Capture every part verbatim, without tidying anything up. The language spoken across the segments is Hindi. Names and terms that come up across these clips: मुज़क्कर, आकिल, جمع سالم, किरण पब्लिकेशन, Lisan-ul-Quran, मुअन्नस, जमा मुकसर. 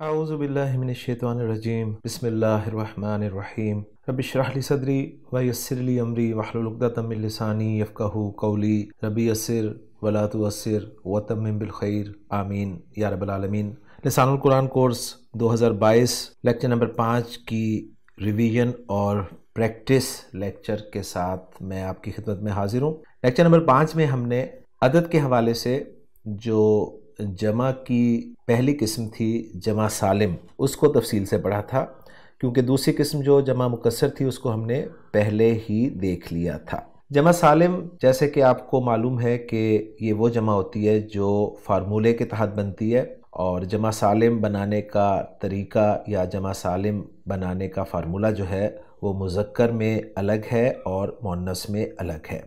अऊज़ुबिल्लाहि मिनश्शैतानिर्रजीम बिस्मिल्लाहिर्रहमानिर्रहीम रब्बि इश्रह ली सदरी वयस्सिर ली अमरी वहलुल उक़्दतम मिन लिसानी यफ़क़हू क़ौली रब्बि यस्सिर वला तुअस्सिर वतम्मिम बिलख़ैर आमीन या रब्बल आलमीन। लिसानुल कुरान कोर्स दो हज़ार बाईस लेक्चर नंबर पाँच की रिवीजन और प्रैक्टिस लेक्चर के साथ मैं आपकी खिदमत में हाजिर हूँ। लेक्चर नंबर पाँच में हमने अदद के हवाले से जो जमा की पहली किस्म थी जमा सालिम, उसको तफसील से पढ़ा था, क्योंकि दूसरी किस्म जो जमा मुकसर थी उसको हमने पहले ही देख लिया था। जमा सालिम जैसे कि आपको मालूम है कि ये वो जमा होती है जो फार्मूले के तहत बनती है, और जमा सालिम बनाने का तरीका या जमा सालिम बनाने का फार्मूला जो है वो मुज़क्कर में अलग है और मुअन्नस में अलग है।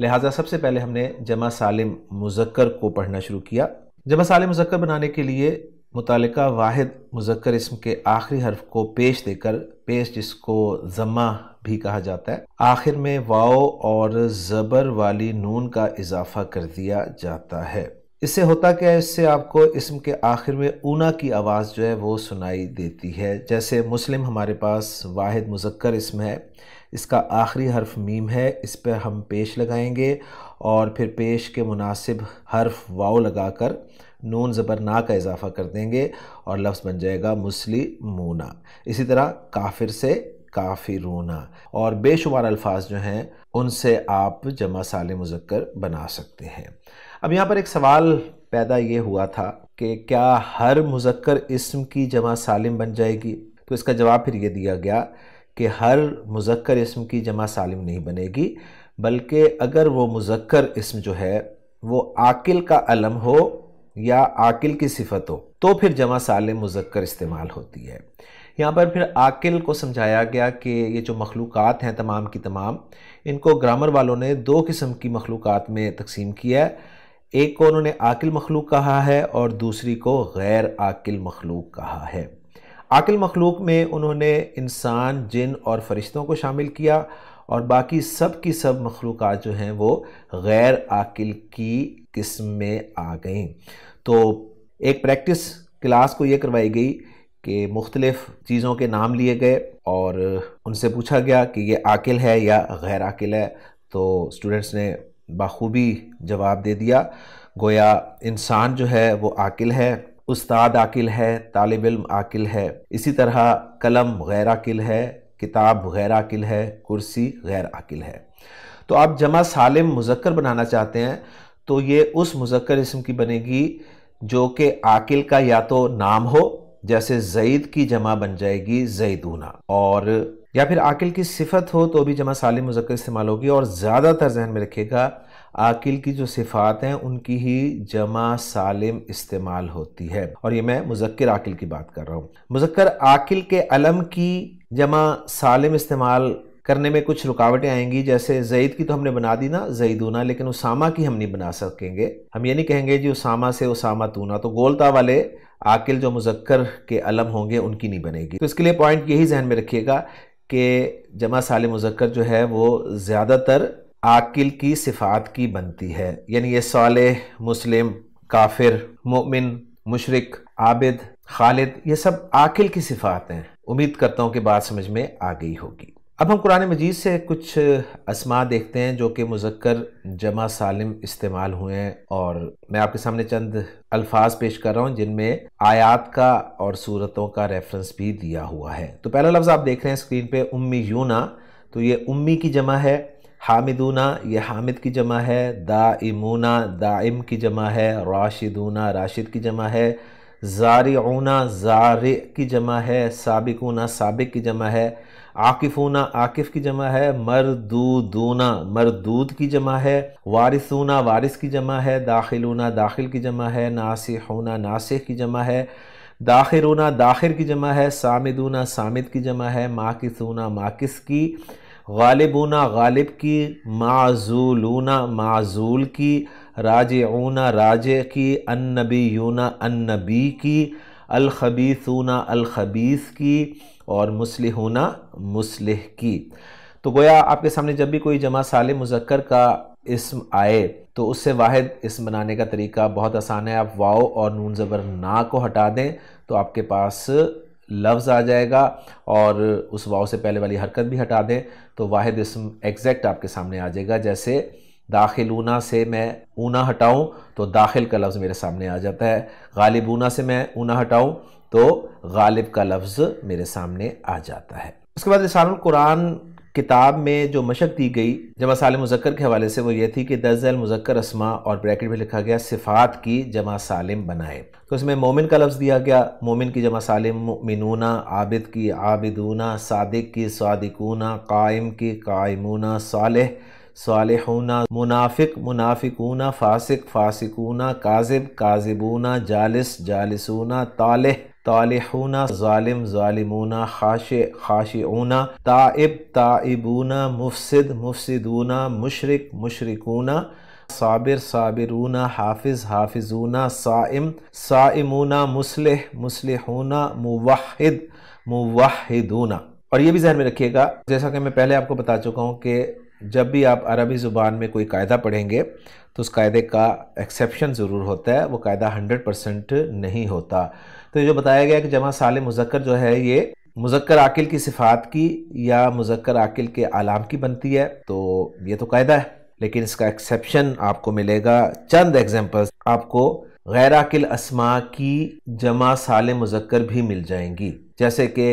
लिहाजा सबसे पहले हमने जमा सालिम मुज़क्कर को पढ़ना शुरू किया। जमा सालिम मुज़क्कर बनाने के लिए मुतालिका वाहिद मुज़क्कर इसम के आखिरी हर्फ को पेश देकर, पेश जिसको जमा भी कहा जाता है, आखिर में वाओ और ज़बर वाली नून का इजाफा कर दिया जाता है। इससे होता क्या है, इससे आपको इसम के आखिर में ऊना की आवाज़ जो है वो सुनाई देती है। जैसे मुस्लिम हमारे पास वाहिद मुज़क्कर इसम है, इसका आखिरी हर्फ मीम है, इस पर हम पेश लगाएंगे और फिर पेश के मुनासिब हर्फ वाओ लगाकर नून ज़बर ना का इजाफ़ा कर देंगे और लफ्ज़ बन जाएगा मुस्लिमूना। इसी तरह काफिर से काफिरूना और बेशुमार अल्फाज जो हैं उनसे आप जमा सालिम मुज़क्कर बना सकते हैं। अब यहाँ पर एक सवाल पैदा ये हुआ था कि क्या हर मुज़क्कर इस्म की जमा सालिम बन जाएगी? तो इसका जवाब फिर ये दिया गया कि हर मुज़क्कर इस्म की जमा सालिम नहीं बनेगी, बल्कि अगर वो मुज़क्कर इस्म जो है वो आकिल का अलम हो या आकिल की सिफत हो तो फिर जमा सालिम मुज़क्कर इस्तेमाल होती है। यहाँ पर फिर आकिल को समझाया गया कि ये जो मखलूक़ात हैं तमाम की तमाम, इनको ग्रामर वालों ने दो किस्म की मखलूक़ात में तकसीम किया है। एक को उन्होंने आकिल मखलूक कहा है और दूसरी को गैर आकिल मखलूक कहा है। आकिल मखलूक में उन्होंने इंसान, जिन और फरिश्तों को शामिल किया और बाकी सब की सब मखलूक़ात जो हैं वो गैर आकिल की किस्म में आ गई। तो एक प्रैक्टिस क्लास को ये करवाई गई कि मुख्तलिफ़ चीज़ों के नाम लिए गए और उनसे पूछा गया कि ये आकिल है या गैर आकिल है, तो स्टूडेंट्स ने बखूबी जवाब दे दिया। गोया इंसान जो है वो आकिल है, उस्ताद आकिल है, तालिब इल्म आकिल है, इसी तरह कलम गैर आकिल है, किताब गैर आकिल है, कुर्सी गैर आकिल है। तो आप जमा सालिम मुज़क्कर बनाना चाहते हैं तो ये उस मुज़क्कर इस्म की बनेगी जो कि आकिल का या तो नाम हो, जैसे ज़ईद की जमा बन जाएगी ज़ईदूना, और या फिर आकिल की सिफत हो तो भी जमा सालिम मुज़क्कर इस्तेमाल होगी। और ज़्यादातर जहन में रखिएगा आकिल की जो सिफ़ात हैं उनकी ही जमा सालिम इस्तेमाल होती है, और ये मैं मुज़क्कर आकिल की बात कर रहा हूँ। मुज़क्कर आकिल के अलम की जमा सालिम इस्तेमाल करने में कुछ रुकावटें आएंगी, जैसे ज़ईद की तो हमने बना दी ना ज़ईदूना, लेकिन उसामा की हम नहीं बना सकेंगे। हम ये नहीं कहेंगे जी उसामा से उसामा तूना, तो गोलता वाले आकिल जो मुज़क्कर के अलम होंगे उनकी नहीं बनेगी। तो इसके लिए पॉइंट यही जहन में रखिएगा कि जमा सालिम मुज़क्कर जो है वो ज़्यादातर आकिल की सिफात की बनती है, यानी ये सालेह, मुस्लिम, काफिर, मोमिन, मुशरिक, आबिद, खालिद, ये सब आकिल की सिफात हैं। उम्मीद करता हूँ कि बात समझ में आ गई होगी। अब हम कुरान मजीद से कुछ अस्मा देखते हैं जो कि मुज़क्कर जमा सालिम इस्तेमाल हुए हैं, और मैं आपके सामने चंद अल्फाज पेश कर रहा हूँ जिनमें आयात का और सूरतों का रेफरेंस भी दिया हुआ है। तो पहला लफ्ज़ आप देख रहे हैं स्क्रीन पे उम्मीयूना, तो ये उम्मी की जमा है। हामिदूना, ये हामिद की जमा है। दाइमूना, दाइम की जमा है। राशिदूना, राशिद की जमा है। जारिऊना, जारि की जमा है। साबिकूना, साबिक की जमा है। आकिफूना, आकिफ की जमा है। मरदूदूना, मरदूद की जमा है। वारिसूना, वारिस की जमा है। दाखिलूना, दाखिल की जमा है। नासिहूना, नासिह की जमा है। दाखिरूना, दाखिर की जमा है। सामिदूना, सामिद की जमा है। माकिसूना, माकिस की। गालिबूना, गालिब की। माजूलूना, माजूल की। राजिऊना, राजे की। अन्नबीयूना, अन्नबी की। अलखबीसूना, अलखबीस की। और मुस्लिहूना, मुस्लिह की। तो गोया आपके सामने जब भी कोई जमा सालिम मुज़क्कर का इस्म आए तो उससे वाहिद इसम बनाने का तरीका बहुत आसान है। आप वाओ और नून ज़बर ना को हटा दें तो आपके पास लफ्ज़ आ जाएगा, और उस वाओ से पहले वाली हरकत भी हटा दें तो वाहिद इसम एग्जैक्ट आपके सामने आ जाएगा। जैसे दाखिलूना से मैं ऊना हटाऊं तो दाखिल का लफ्ज़ मेरे सामने आ जाता है, गालिबूना से मैं ऊना हटाऊं तो गालिब का लफ्ज़ मेरे सामने आ जाता है। उसके बाद लिसानुल कुरान किताब में जो मशक दी गई जमा सालिम मुज़क्कर के हवाले से वो ये थी कि दर्जल मुज़क्कर अस्मा और ब्रैकेट में लिखा गया सिफ़ात की जमा सालिम बनाए। तो इसमें मोमिन का लफ्ज़ दिया गया, मोमिन की जमा सालिम मुमिनूना, आबिद की आबिदूना, सादिक की सादिकूना, कायम की कायमूना, सालिह सालिहूना, मुनाफिक मुनाफिकूना, फासिक फासिकूना, काजिब काजिबूना, जालिस जालिसूना, तालिह तालिहूना, जालिम जालिमूना, खाशे खाशिऊना, ताइब ताइबूना, मुफसिद मुफसिदूना, मुशरिक मुशरिकूना, साबिर साबिरूना, हाफिज हाफिजूना, साइम साइमूना, मुस्लिह मुस्लिहूना, मुवहिद मुवहिदूना। और ये भी ध्यान में रखिएगा, जैसा कि मैं पहले आपको बता चुका हूँ कि जब भी आप अरबी ज़ुबान में कोई कायदा पढ़ेंगे तो उस कायदे का एक्सेप्शन ज़रूर होता है, वो कायदा हंड्रेड परसेंट नहीं होता। तो ये जो बताया गया कि जमा सालिम मुज़क्कर जो है ये मुज़क्कर आकिल की सिफ़ात की या मुज़क्कर आकिल के आलाम की बनती है, तो ये तो कायदा है, लेकिन इसका एक्सेप्शन आपको मिलेगा। चंद एग्जाम्पल्स आपको गैर आकिल अस्मा की जमा सालिम मुज़क्कर भी मिल जाएंगी, जैसे कि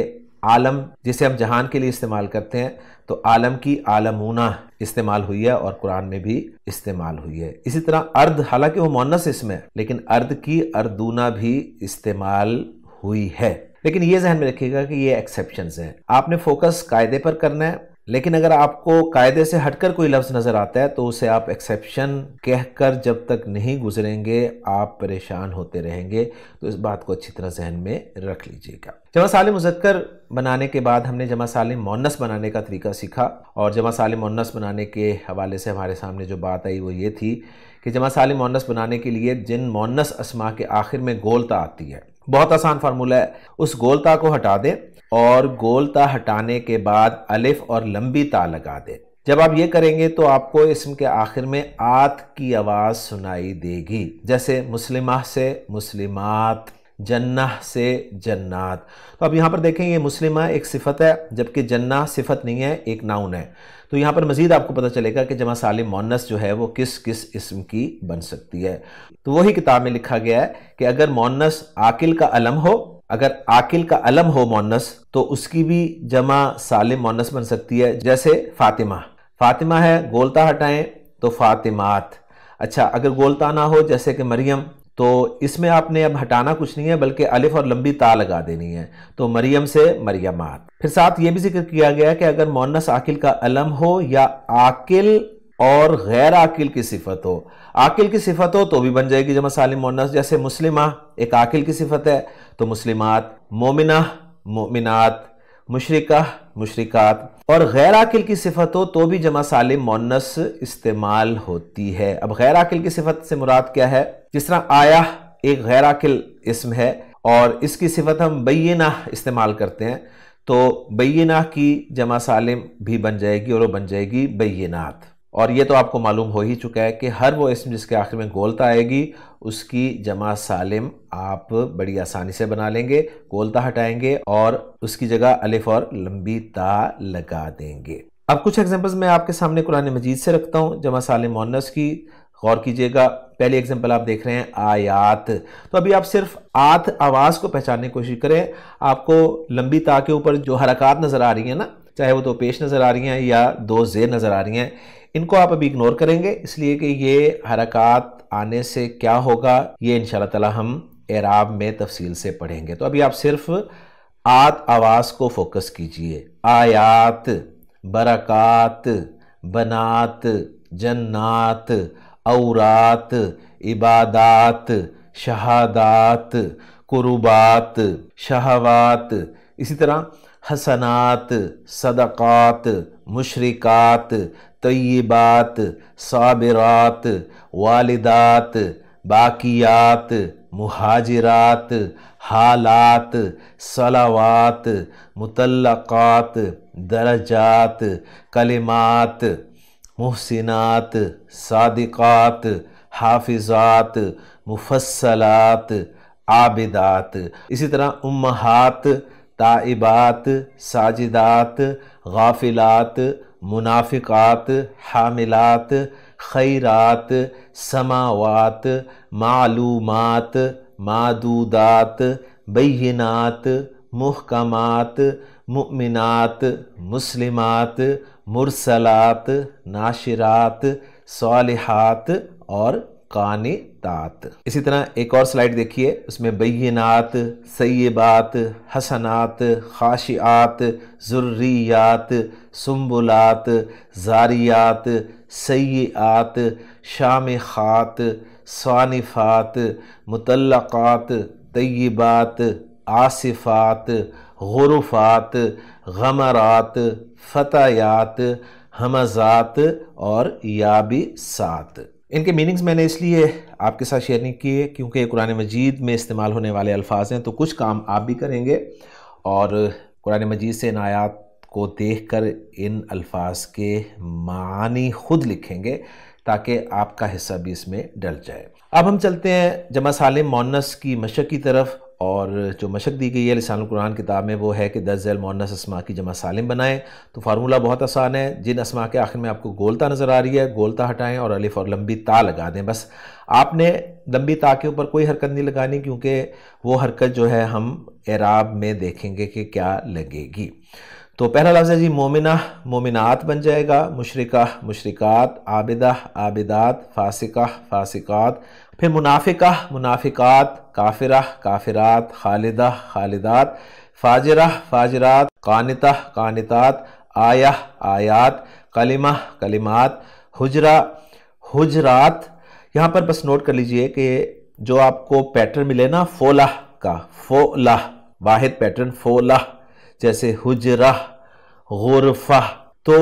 आलम जिसे हम जहान के लिए इस्तेमाल करते हैं, तो आलम की आलमूना इस्तेमाल हुई है और कुरान में भी इस्तेमाल हुई है। इसी तरह अर्द, हालांकि वो मोनस इसमें है, लेकिन अर्द की अर्दूना भी इस्तेमाल हुई है। लेकिन ये जहन में रखिएगा कि ये एक्सेप्शंस हैं, आपने फोकस कायदे पर करना है। लेकिन अगर आपको कायदे से हटकर कोई लफ्ज़ नज़र आता है तो उसे आप एक्सेप्शन कहकर जब तक नहीं गुजरेंगे आप परेशान होते रहेंगे, तो इस बात को अच्छी तरह जहन में रख लीजिएगा। जमा सालिम मुज़क्कर बनाने के बाद हमने जमा सालिम मुअन्नस बनाने का तरीका सीखा, और जमा सालिम मुअन्नस बनाने के हवाले से हमारे सामने जो बात आई वो ये थी कि जमा सालिम मुअन्नस बनाने के लिए जिन मुअन्नस अस्मा के आखिर में गोलता आती है, बहुत आसान फार्मूला है, उस गोलता को हटा दें और गोलता हटाने के बाद अलिफ और लंबी ता लगा दें। जब आप ये करेंगे तो आपको इसम के आखिर में आत की आवाज़ सुनाई देगी, जैसे मुस्लिमा से मुस्लिमात, जन्ना से जन्नात। तो अब यहाँ पर देखें, ये मुस्लिमा एक सिफ़त है जबकि जन्ना सिफ़त नहीं है, एक नाउन है। तो यहाँ पर मज़ीद आपको पता चलेगा कि जमा सालिम मोनस जो है वो किस किस इसम की बन सकती है। तो वही किताब में लिखा गया है कि अगर मोनस आकिल का अलम हो, अगर आकिल का अलम हो मोनस, तो उसकी भी जमा सालिम मोनस बन सकती है, जैसे फ़ातिमा, फ़ातिमा है, गोलता हटाएं तो फ़ातिमात। अच्छा, अगर गोलता ना हो जैसे कि मरियम, तो इसमें आपने अब हटाना कुछ नहीं है बल्कि अलिफ और लंबी ता लगा देनी है, तो मरियम से मरियमात। फिर साथ ये भी जिक्र किया गया कि अगर मोनस आकिल का अलम हो या आकिल और गैर आकिल की सिफत हो, आकिल की सिफत हो तो भी बन जाएगी जमा सालिम मुअन्नस, जैसे मुस्लिमा एक आकिल की सिफत है तो मुस्लिमात, मोमिना मोमिनात, मुशरिका मुशरिकात। और गैर आकिल की सिफत हो तो भी जमा सालिम मुअन्नस इस्तेमाल होती है। अब गैर आकिल की सिफत से मुराद क्या है? जिस तरह आया एक गैर आकिल इसम है और इसकी सिफत हम बय्यना इस्तेमाल करते हैं, तो बय्यना की जमा सालिम भी बन जाएगी और वो बन जाएगी बय्यनात। और ये तो आपको मालूम हो ही चुका है कि हर वो इसम जिसके आखिर में गोलता आएगी उसकी जमा सालिम आप बड़ी आसानी से बना लेंगे, गोलता हटाएंगे और उसकी जगह अलिफ और लंबी ता लगा देंगे। अब कुछ एग्जांपल्स मैं आपके सामने कुरान मजीद से रखता हूँ जमा सालिम मुअन्नस की, गौर कीजिएगा। पहली एग्जांपल आप देख रहे हैं आयात, तो अभी आप सिर्फ आत आवाज़ को पहचानने की कोशिश करें। आपको लंबी ता के ऊपर जो हरकत नज़र आ रही है ना, चाहे वो दो पेश नज़र आ रही हैं या दो जेर नज़र आ रही हैं, इनको आप अभी इग्नोर करेंगे, इसलिए कि ये हरकत आने से क्या होगा ये इंशाअल्लाह ताला हम एराब में तफसील से पढ़ेंगे। तो अभी आप सिर्फ आत आवाज़ को फोकस कीजिए। आयात, बरकात, बनात, जन्नात, औरात, इबादात, शहादात, कुरुबात, शहवात, इसी तरह हसनात, सदकात, मुशरिकात, तय्यबात, साबिरात, वालिदात, बाकियात, मुहाजिरात, हालात, सलावात, मुतल्लकात, दरजात, कलिमात, मुहसिनात, सादिकात, हाफिज़ात, मुफस्सलात, आबिदात। इसी तरह उम्महात, ताइबात, साजिदात, गाफिलात, मुनाफिकात, हामिलात, खैरात, समावात, मालूमात, मादूदात, बय्यिनात, मुहकमात, मुमिनात, मुस्लिमात, मुरसलात, नाशिरात, सालिहात और कानितात। इसी तरह एक और स्लाइड देखिए, उसमें बय्यिनात, सय्यबात, हसनात, खाशिआत, जुर्रियात, सुम्बुलात, जारियात, सय्यआत, शामिखात, सानिफात, मुतल्लकात, तय्यबात, आसिफात, गुरुफात, गमरात, फतायात, हमजात और याबिसात। इनके मीनिंग्स मैंने इसलिए आपके साथ शेयर नहीं किए क्योंकि कुरान मजीद में इस्तेमाल होने वाले अल्फाज हैं, तो कुछ काम आप भी करेंगे और कुरान मजीद से इन आयात को देखकर इन अल्फाज के मानी खुद लिखेंगे ताकि आपका हिस्सा भी इसमें डल जाए। अब हम चलते हैं जमा सालिम मोनस की मशक की तरफ, और जो मशक दी गई है लिसानुल कुरान किताब में वो है कि दस जैल मोनस अस्मा की जमा सालिम बनाएं। तो फार्मूला बहुत आसान है, जिन अस्मा के आखिर में आपको गोलता नज़र आ रही है गोलता हटाएं और अलिफ और लंबी ता लगा दें। बस आपने लंबी ता के ऊपर कोई हरकत नहीं लगानी क्योंकि वो हरकत जो है हम एराब में देखेंगे कि क्या लगेगी। तो पहला लफ्ज़ है जी मोमिना, मोमिनात बन जाएगा, मुशरिका, मुशरिकात, आबिदा, आबिदात, फासिका, फासिकात, फिर मुनाफिका, मुनाफिकात, काफिरा, काफिरात, खालिदा, खालिदात, फाजिरा, फाजिरात, कानिता, कानितात, आया, आयात, कलिमा, कलिमात, हुजरा, हुजरात। यहाँ पर बस नोट कर लीजिए कि जो आपको पैटर्न मिले ना फोला का, फोला वाहिद पैटर्न फोला, जैसे हुजरा, गुरफा, तो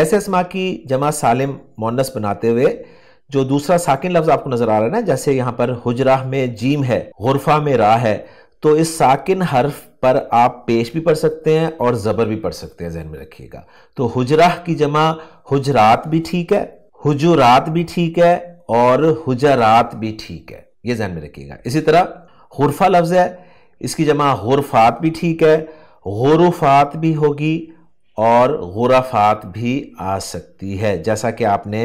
ऐसे अस्मा की जमा सालिम मोनस बनाते हुए जो दूसरा साकिन लफ्ज़ आपको नज़र आ रहा है ना, जैसे यहाँ पर हुजरा में जीम है, गुरफा में रा है, तो इस साकिन हर्फ पर आप पेश भी पढ़ सकते हैं और ज़बर भी पढ़ सकते हैं, जहन में रखिएगा। तो हुजरा की जमा हुजरात भी ठीक है, हुजुरात भी ठीक है और हुजरात भी ठीक है, ये जहन में रखिएगा। इसी तरह गुरफा लफ्ज़ है, इसकी जमा गुरफात भी ठीक है, गुरुफात भी होगी और गुराफात भी आ सकती है, जैसा कि आपने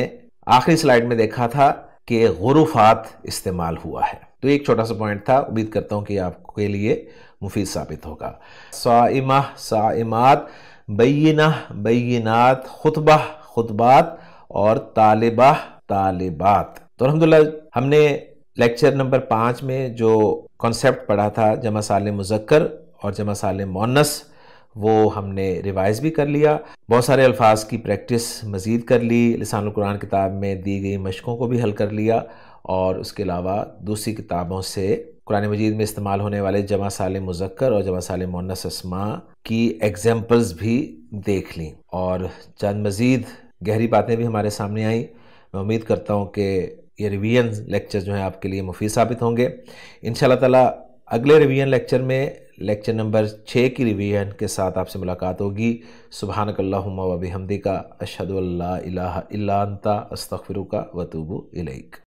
आखिरी स्लाइड में देखा था कि गुरुफात इस्तेमाल हुआ है। तो एक छोटा सा पॉइंट था, उम्मीद करता हूँ कि आपके लिए मुफीद साबित होगा। साइमा, साइमात, बय्यिना, बय्यिनात, खुतबा, खुतबात और तालिबा, तालिबात। तो अल्हम्दुलिल्लाह हमने लेक्चर नंबर पाँच में जो कॉन्सेप्ट पढ़ा था जमा सालिम मुज़क्कर और जमा सालिम मोनस, वो हमने रिवाइज़ भी कर लिया, बहुत सारे अल्फाज की प्रैक्टिस मज़ीद कर ली, लिसानुल कुरान किताब में दी गई मशकों को भी हल कर लिया, और उसके अलावा दूसरी किताबों से कुरान मजीद में इस्तेमाल होने वाले जमा सालिम मुज़क्कर और जमा सालिम मोनस अस्मा की एग्जाम्पल्स भी देख ली, और चंद मज़ीद गहरी बातें भी हमारे सामने आई। मैं उम्मीद करता हूँ कि ये रिवीजन लेक्चर जो हैं आपके लिए मुफीद साबित होंगे। इंशाअल्लाह ताला अगले रिवीजन लेक्चर में लेक्चर नंबर छः की रिवीजन के साथ आपसे मुलाकात होगी। सुभानकल्लाहुम्मा व बिहम्दिका, अशहदु अल्ला इलाहा इल्ला अंता, अस्तगफिरुका व अतूबु इलैक।